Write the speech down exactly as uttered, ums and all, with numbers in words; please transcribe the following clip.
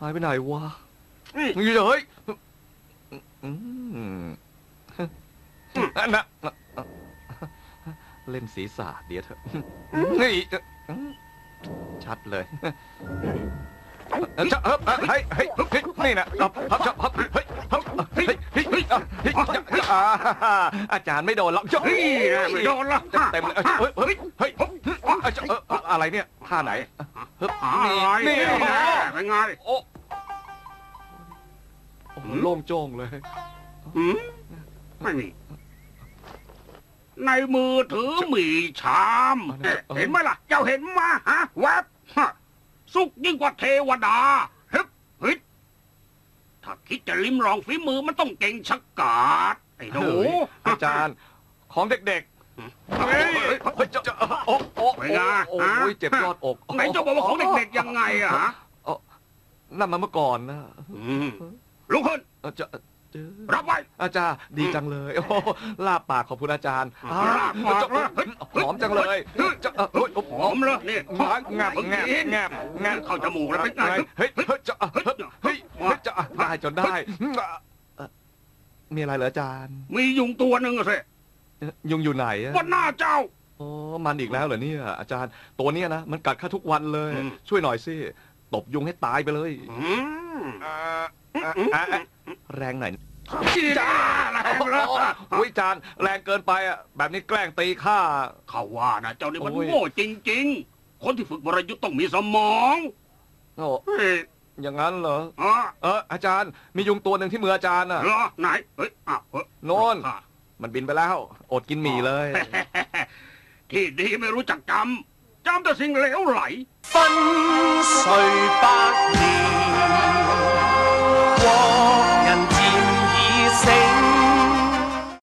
หายไปไหนวะมึงอยู่เฮ้ยนั่นนะเล่นศีรษะเดี๋ยวเถอะนี่ชัดเลยชัดครับเฮ้ยเฮ้ยนี่นะชัดชัดเฮ้ยเฮ้ยเฮ้ยเฮ้ยอาจารย์ไม่โดนหรอกไม่โดนหรอกเต็มเลยเฮ้ยเฮ้ยเฮ้ยอะไรเนี่ยท่าไหนนี่เป็นไงโอ้โล่งโจ้งเลยไม่มีในมือถือมีชามเห็นไหมล่ะเจ้าเห็นมาฮะแวบสุกยิ่งกว่าเทวดาฮึบฮึบถ้าคิดจะลิ้มลองฝีมือมันต้องเก่งชักกาดไอ้หนูอาจารย์ของเด็กๆเฮ้ยโอ้โหเจ็บยอดอกไหนจะบอกว่าของเด็กๆยังไงอะฮะนั่นมันเมื่อก่อนนะลุกขึ้นรับไว้อาจารย์ดีจังเลยโอ้ลาบปากขอบคุณอาจารย์หอมจังเลยหอมเลยนี่งับงับงับงับเข้าจมูกแล้วเป็นไงเฮ้ยจะเฮ้ยจะได้จนได้มีอะไรเหรออาจารย์มียุงตัวหนึ่งสิยุงอยู่ไหนบนหน้าเจ้าโอ้มันอีกแล้วเหรอเนี่ยอาจารย์ตัวนี้นะมันกัดข้าทุกวันเลยช่วยหน่อยสิตบยุงให้ตายไปเลยแรงหน่อยจ้าแรงแล้ววิจารณ์แรงเกินไปอ่ะแบบนี้แกล้งตีข้าเขาว่านะเจ้านี่มันโง่จริงๆคนที่ฝึกวรยุทธ์ต้องมีสมองโอ้อย่างนั้นเหรอเอออาจารย์มียุงตัวหนึ่งที่มืออาจารย์อ่ะเหรอไหนเฮ้ยอ้าวโน่นมันบินไปแล้วอดกินหมี่เลยที่ดีไม่รู้จักจำจำแต่สิ่งเหลวไหลปันใส่ปากดี